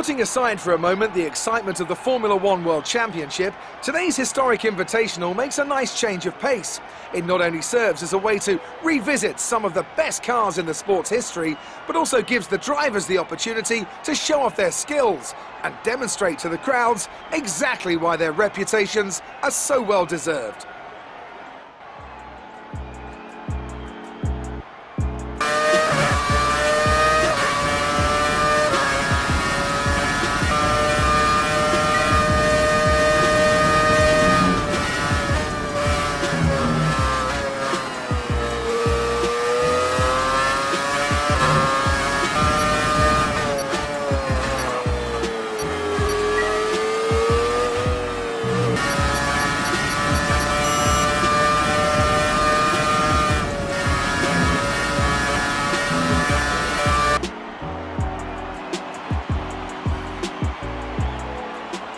Putting aside for a moment the excitement of the Formula One World Championship, today's historic invitational makes a nice change of pace. It not only serves as a way to revisit some of the best cars in the sport's history, but also gives the drivers the opportunity to show off their skills and demonstrate to the crowds exactly why their reputations are so well deserved.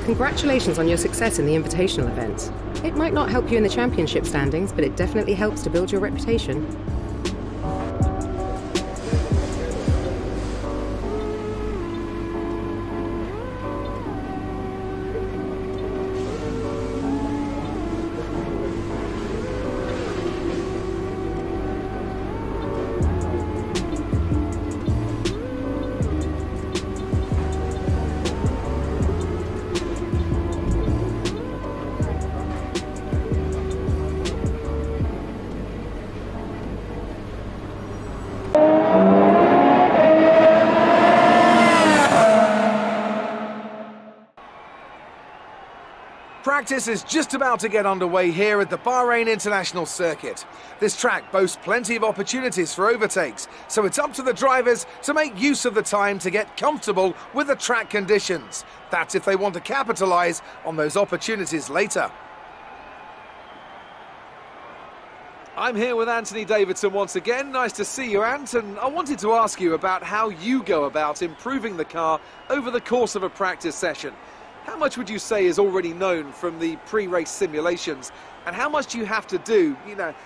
Congratulations on your success in the Invitational event. It might not help you in the championship standings, but it definitely helps to build your reputation. Practice is just about to get underway here at the Bahrain International Circuit. This track boasts plenty of opportunities for overtakes, so it's up to the drivers to make use of the time to get comfortable with the track conditions. That's if they want to capitalize on those opportunities later. I'm here with Anthony Davidson once again. Nice to see you, Ant, and I wanted to ask you about how you go about improving the car over the course of a practice session. How much would you say is already known from the pre-race simulations, and how much do you have to do,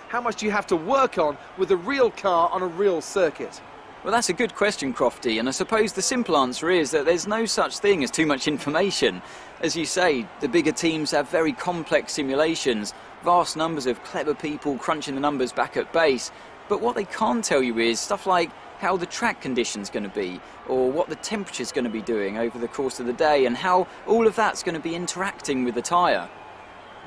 how much do you have to work on with a real car on a real circuit? Well, that's a good question, Crofty, and I suppose the simple answer is that there's no such thing as too much information. As you say, the bigger teams have very complex simulations, vast numbers of clever people crunching the numbers back at base, but what they can't tell you is stuff like how the track condition's going to be, or what the temperature's going to be doing over the course of the day, and how all of that's going to be interacting with the tyre.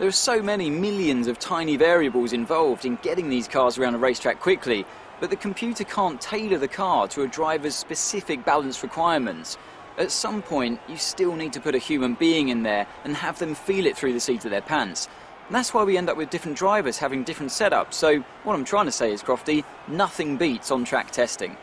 There are so many millions of tiny variables involved in getting these cars around a racetrack quickly, but the computer can't tailor the car to a driver's specific balance requirements. At some point, you still need to put a human being in there and have them feel it through the seat of their pants. And that's why we end up with different drivers having different setups. So what I'm trying to say is, Crofty, nothing beats on-track testing.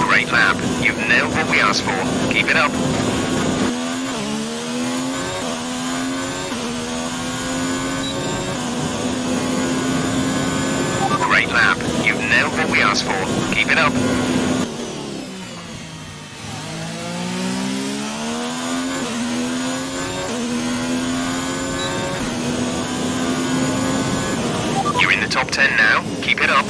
Great lap. You've nailed what we asked for. Keep it up. Keep it up. You're in the top 10 now. Keep it up.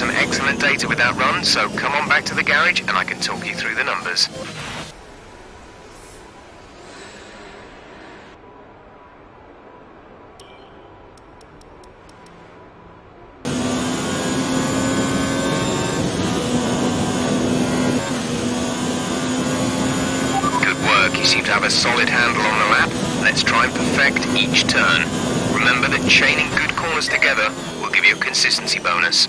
got some excellent data with that run, so come on back to the garage and I can talk you through the numbers. A solid handle on the lap. Let's try and perfect each turn. Remember that chaining good corners together will give you a consistency bonus.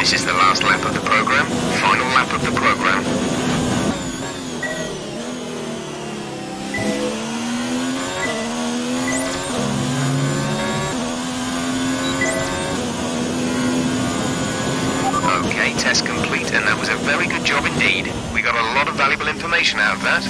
This is the last lap of the program, final lap of the program. Okay, test complete, and that was a very good job indeed. We got a lot of valuable information out of that.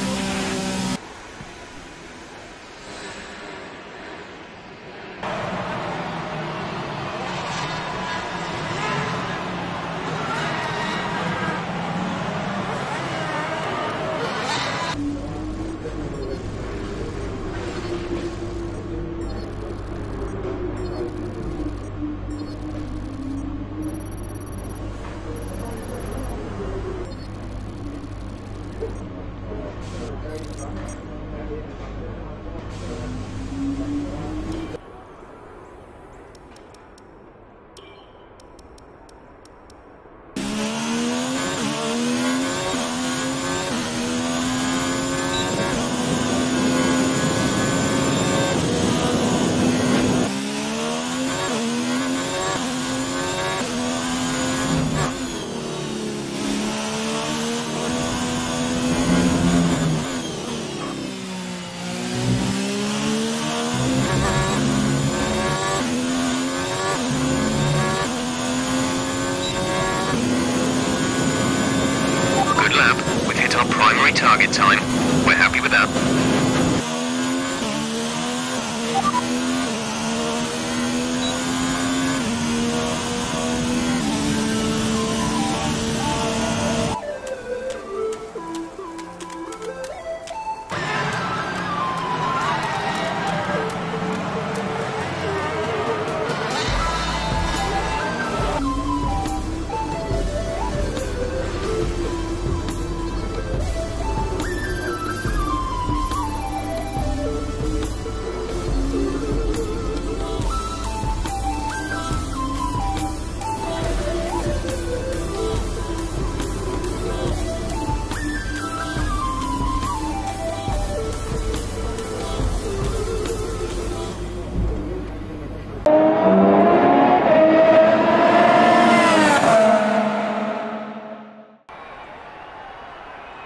Target time. We're happy with that.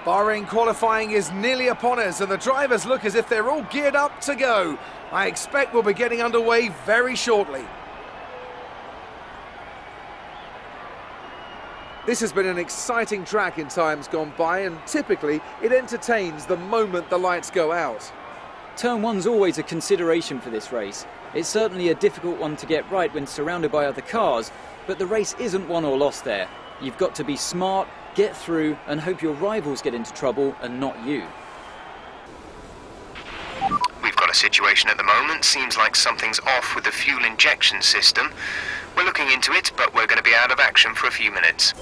Bahrain qualifying is nearly upon us, and the drivers look as if they're all geared up to go. I expect we'll be getting underway very shortly. This has been an exciting track in times gone by, and typically it entertains the moment the lights go out. Turn 1's always a consideration for this race. It's certainly a difficult one to get right when surrounded by other cars, but the race isn't won or lost there. You've got to be smart, get through, and hope your rivals get into trouble and not you. We've got a situation at the moment. Seems like something's off with the fuel injection system. We're looking into it, but we're going to be out of action for a few minutes.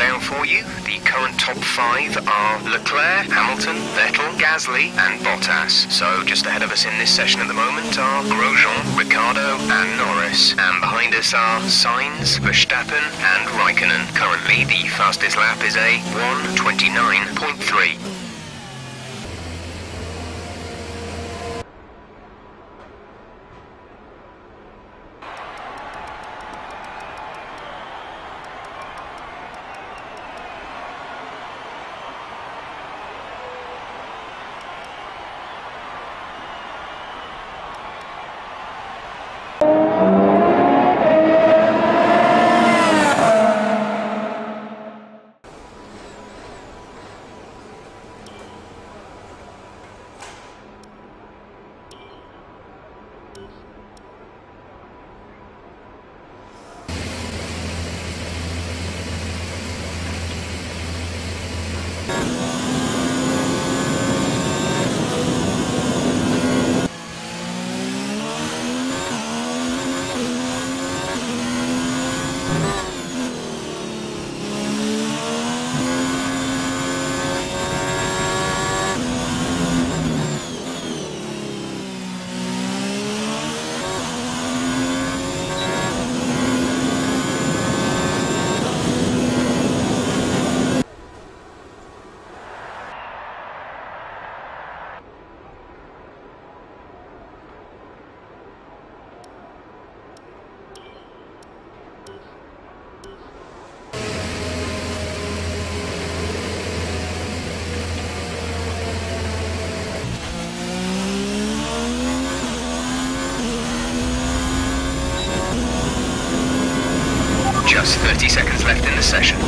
down for you. The current top five are Leclerc, Hamilton, Vettel, Gasly and Bottas. So just ahead of us in this session at the moment are Grosjean, Ricciardo and Norris. And behind us are Sainz, Verstappen and Raikkonen. Currently the fastest lap is a 1:29.3. Just 30 seconds left in the session.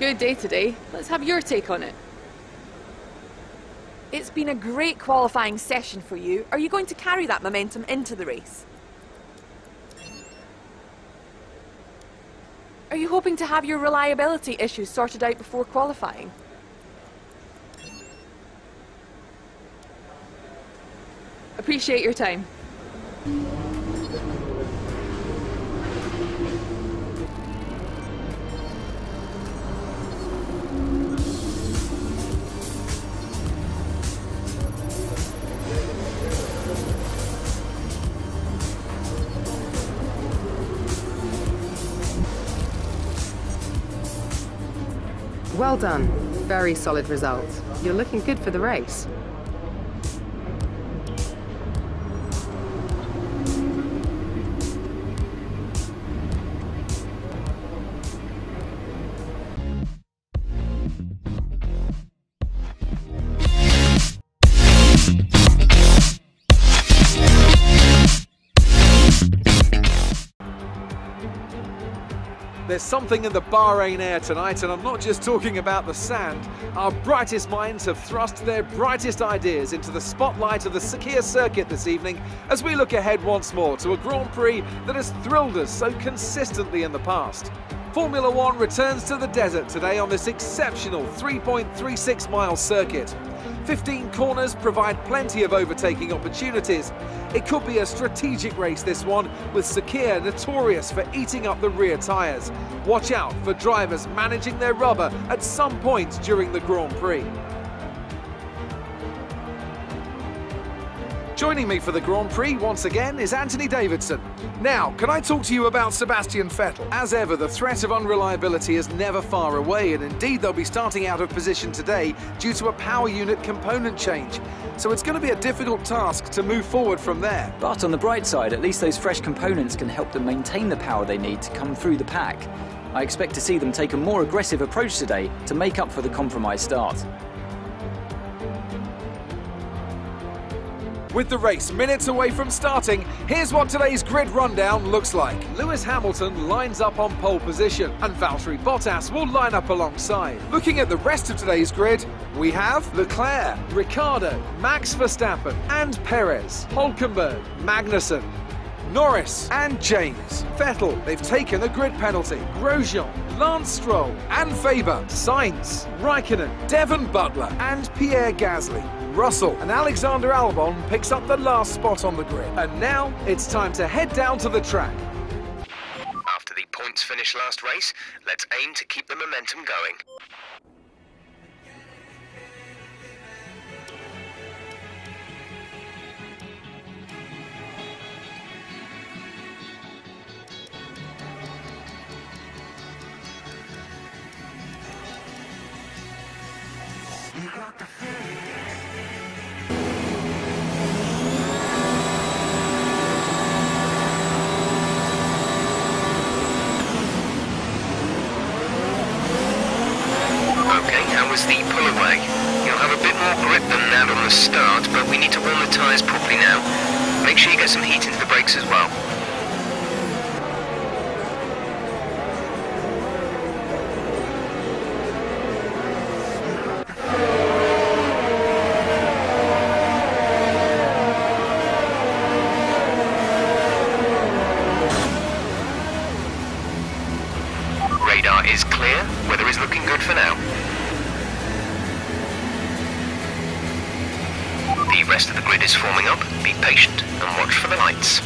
Good day today. Let's have your take on it. It's been a great qualifying session for you. Are you going to carry that momentum into the race? Are you hoping to have your reliability issues sorted out before qualifying? Appreciate your time. Well done. Very solid result. You're looking good for the race. There's something in the Bahrain air tonight, and I'm not just talking about the sand. Our brightest minds have thrust their brightest ideas into the spotlight of the Sakhir circuit this evening as we look ahead once more to a Grand Prix that has thrilled us so consistently in the past. Formula One returns to the desert today on this exceptional 3.36-mile circuit. 15 corners provide plenty of overtaking opportunities. It could be a strategic race, this one, with Sakhir notorious for eating up the rear tyres. Watch out for drivers managing their rubber at some point during the Grand Prix. Joining me for the Grand Prix once again is Anthony Davidson. Now, can I talk to you about Sebastian Vettel? As ever, the threat of unreliability is never far away, and indeed they'll be starting out of position today due to a power unit component change. So it's going to be a difficult task to move forward from there. But on the bright side, at least those fresh components can help them maintain the power they need to come through the pack. I expect to see them take a more aggressive approach today to make up for the compromised start. With the race minutes away from starting, here's what today's grid rundown looks like. Lewis Hamilton lines up on pole position, and Valtteri Bottas will line up alongside. Looking at the rest of today's grid, we have Leclerc, Ricciardo, Max Verstappen, and Perez, Hülkenberg, Magnussen, Norris and James. Vettel, they've taken a grid penalty. Grosjean, Lance Stroll and Weber, Sainz, Raikkonen, Devon Butler and Pierre Gasly. Russell and Alexander Albon picks up the last spot on the grid. And now it's time to head down to the track. After the points finish last race, let's aim to keep the momentum going. You got the feeling. The pull away. You'll have a bit more grip than that on the start, but we need to warm the tyres properly now. Make sure you get some heat into the brakes as well. Radar is clear. Weather is looking good for now. The rest of the grid is forming up. Be patient and watch for the lights.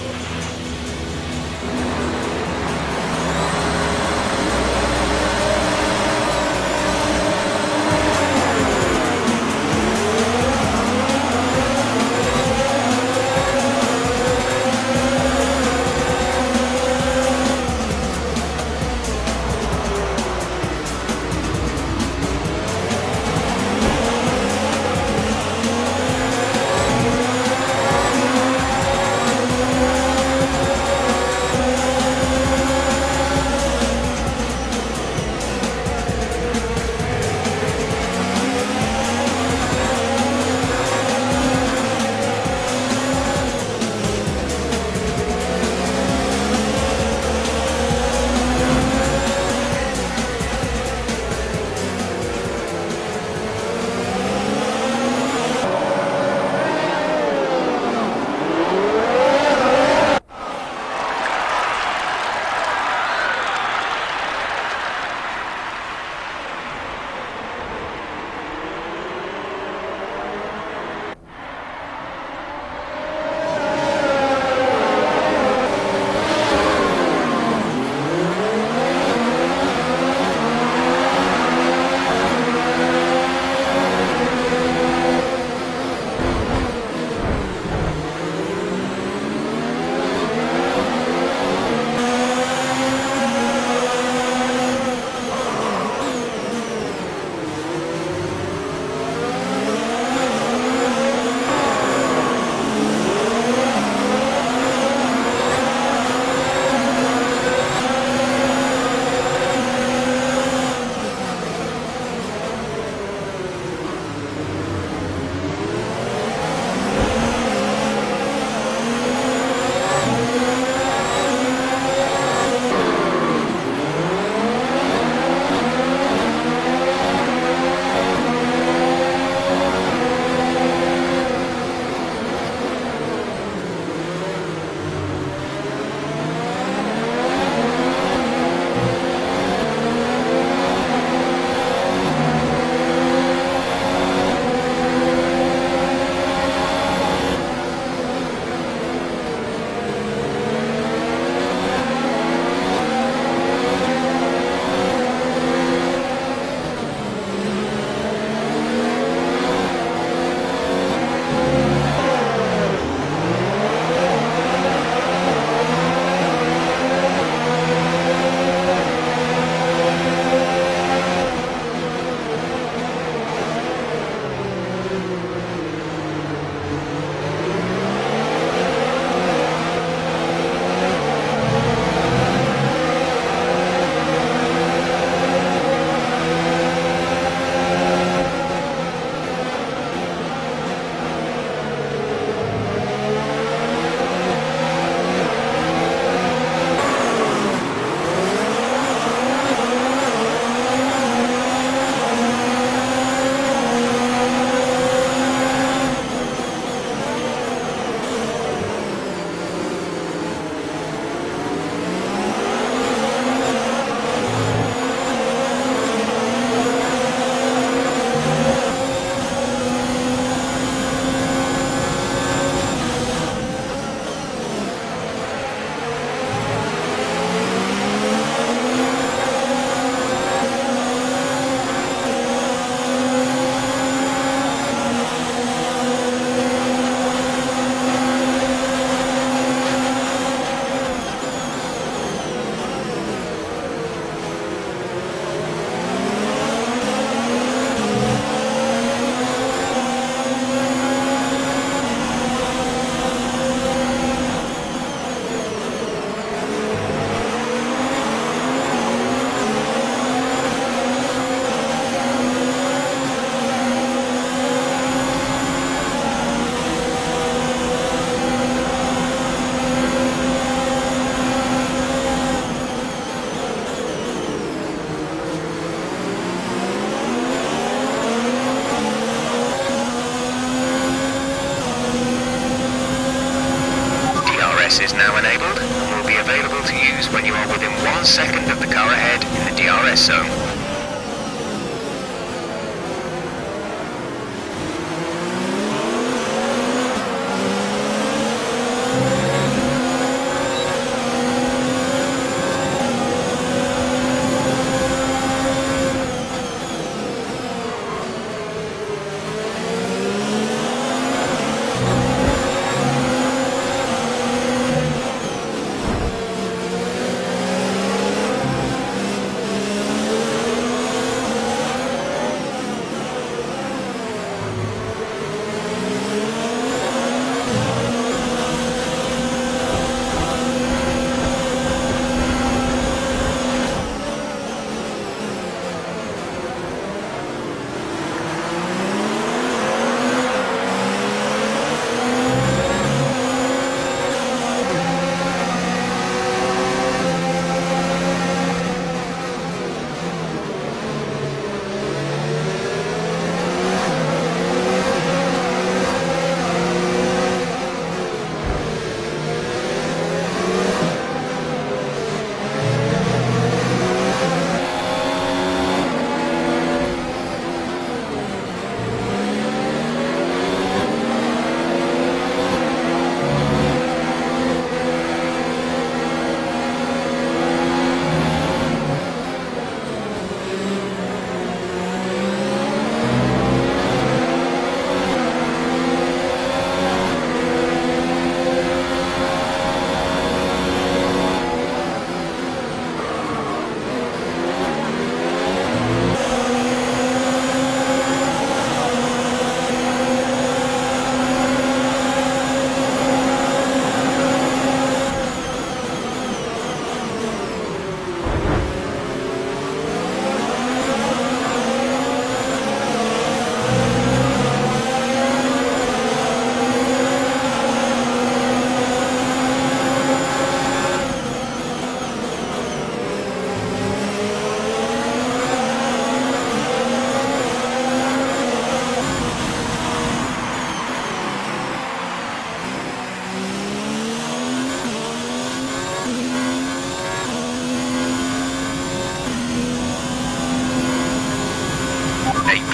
enabled and will be available to use when you are within 1 second of the car ahead in the DRS zone.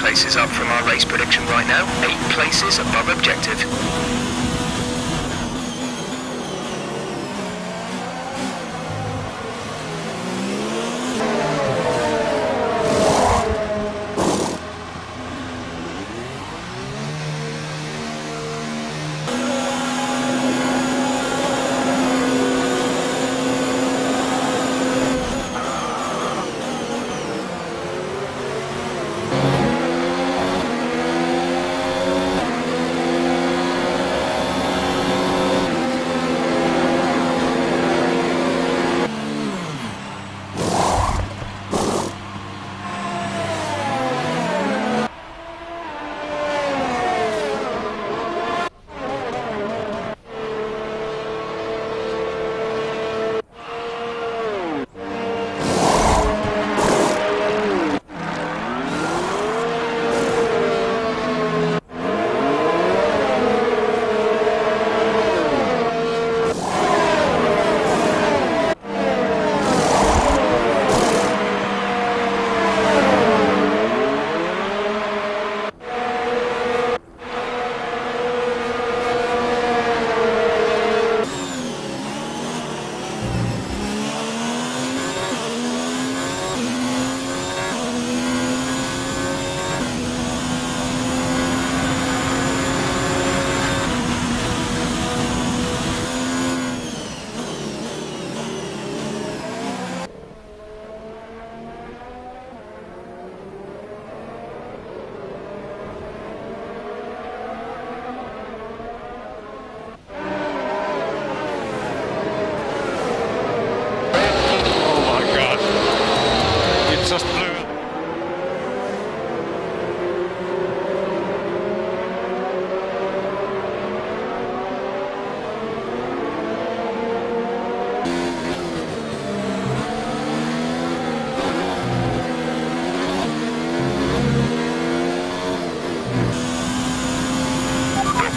Places up from our race prediction right now, 8 places above objective.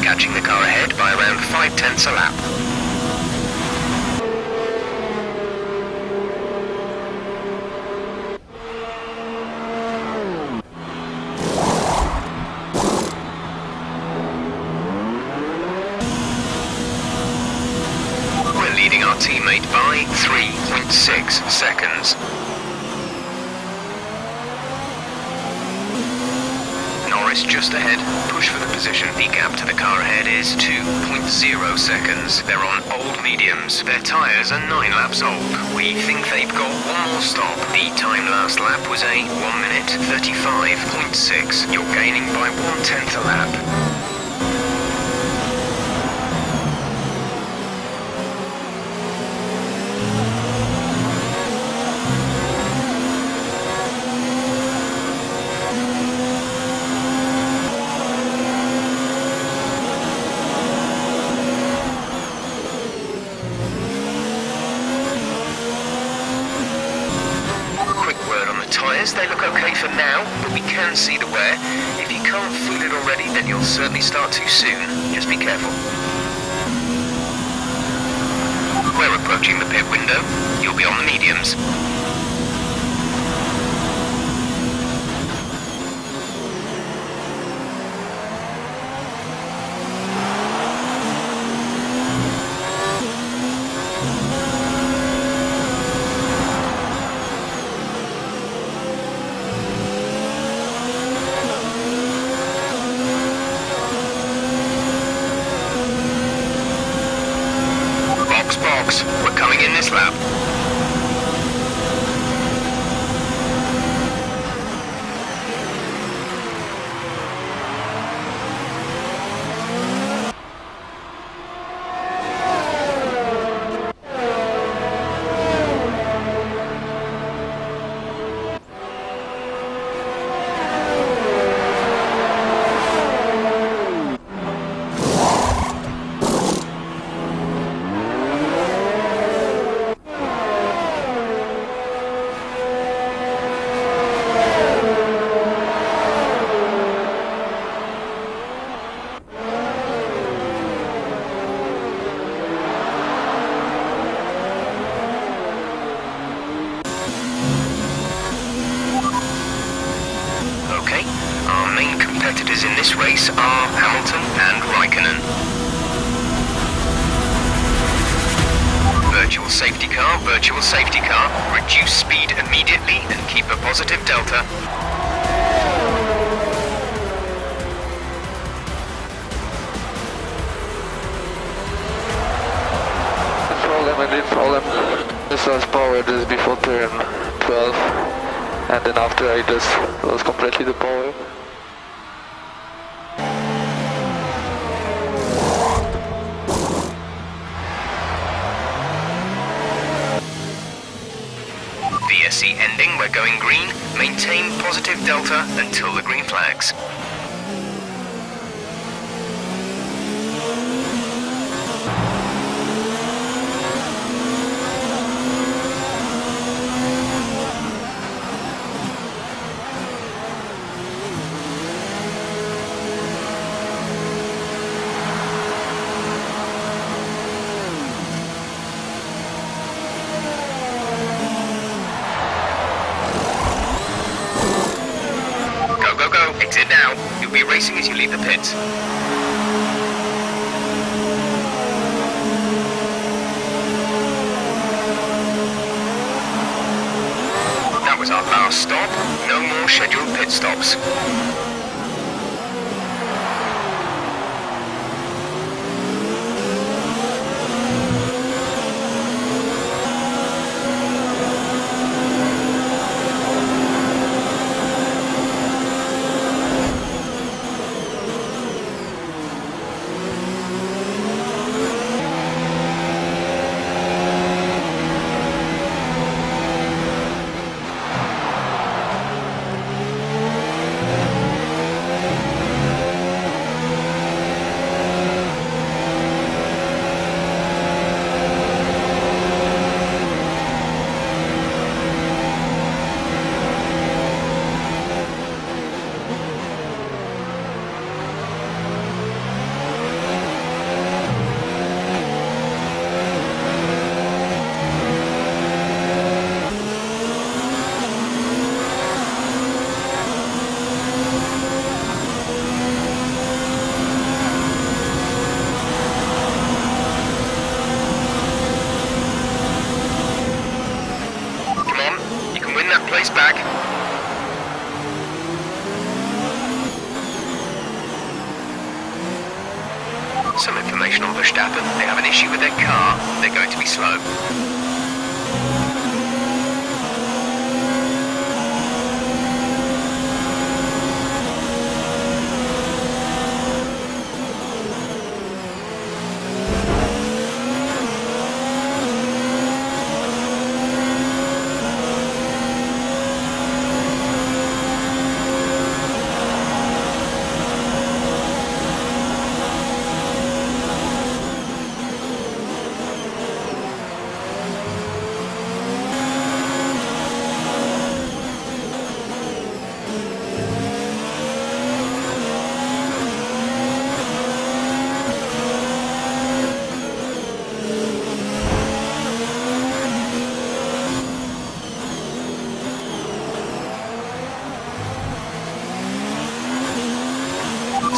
Catching the car ahead by around 5/10 a lap. 3.6 seconds. Norris just ahead, push for the position. The gap to the car ahead is 2.0 seconds. They're on old mediums. Their tyres are 9 laps old. We think they've got one more stop. The time last lap was a 1 minute 35.6. You're gaining by 1/10 a lap. They look okay for now, but we can see the wear. If you can't feel it already, then you'll certainly start too soon. Just be careful. We're approaching the pit window. You'll be on the mediums. We're coming in this lap. Competitors in this race are Hamilton and Raikkonen. Virtual safety car, virtual safety car. Reduce speed immediately and keep a positive delta. I did follow them. This was power just before turn 12, and then after I just lost completely the power. VSC ending, we're going green. Maintain positive delta until the green flags. Exit now. You'll be racing as you leave the pit. That was our last stop. No more scheduled pit stops. action on Verstappen. They have an issue with their car. They're going to be slow.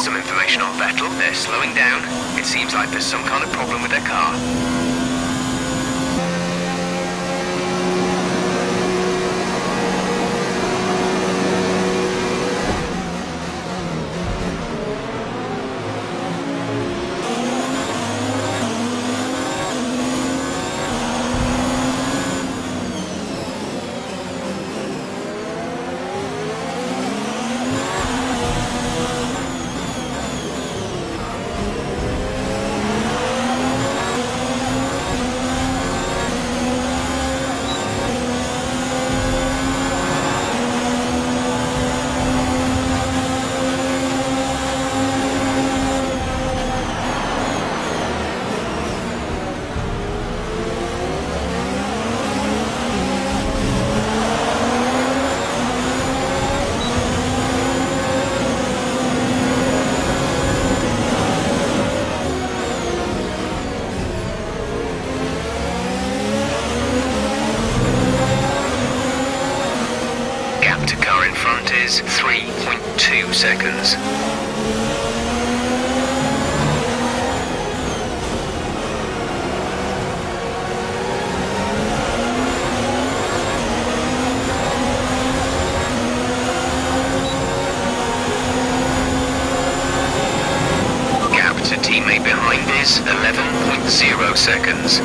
Some information on Vettel, they're slowing down. It seems like there's some kind of problem with their car. Is 3.2 seconds. Gap to teammate behind is 11.0 seconds.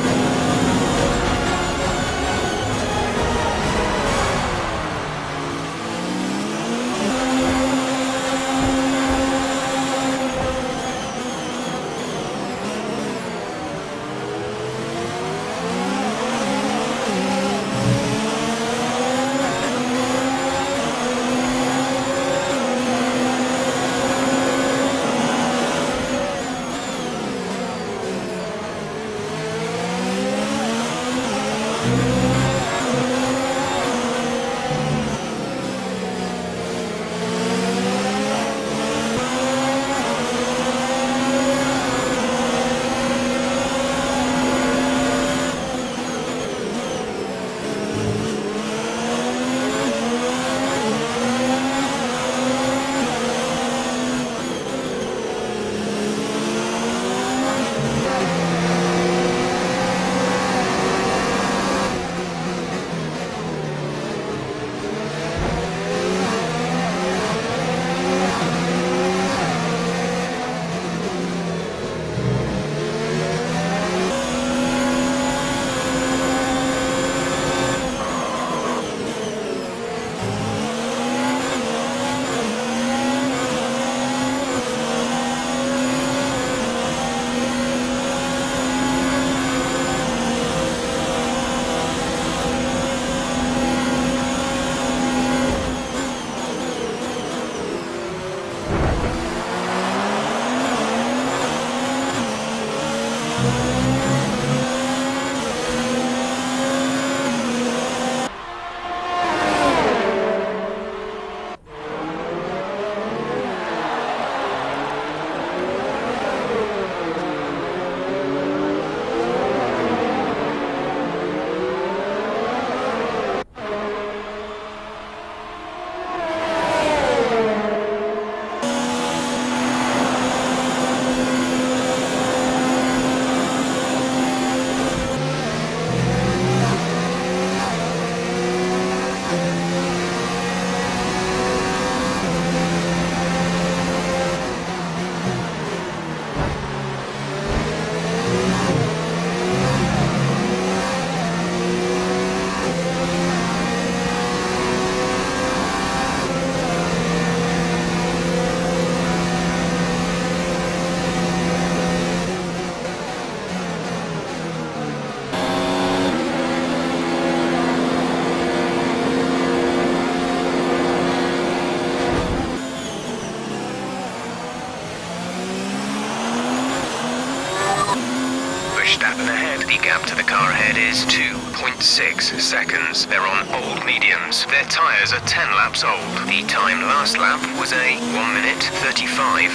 1.6 seconds. They're on old mediums. Their tyres are 10 laps old. The time last lap was a 1 minute 35.3.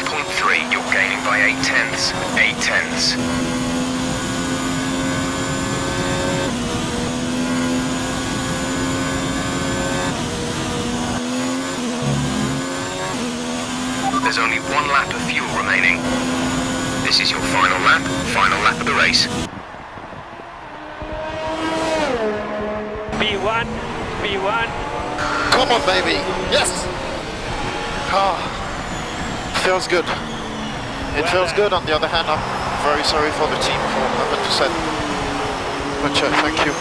You're gaining by 8 tenths. 8 tenths. There's only one lap of fuel remaining. This is your final lap of the race. B1, B1. Come on, baby. Yes. Ah, feels good. It feels good. On the other hand, I'm very sorry for the team for having to set. But thank you.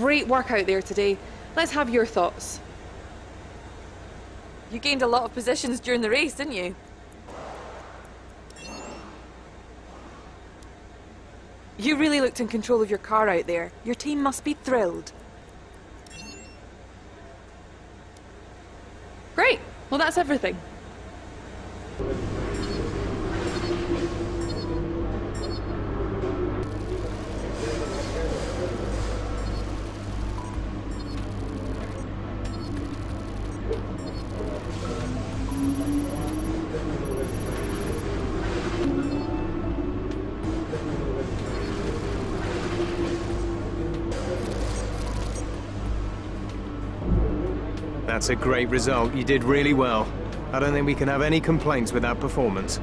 Great work out there today. Let's have your thoughts. You gained a lot of positions during the race, didn't you? You really looked in control of your car out there. Your team must be thrilled. Well, that's everything. That's a great result. You did really well. I don't think we can have any complaints with that performance.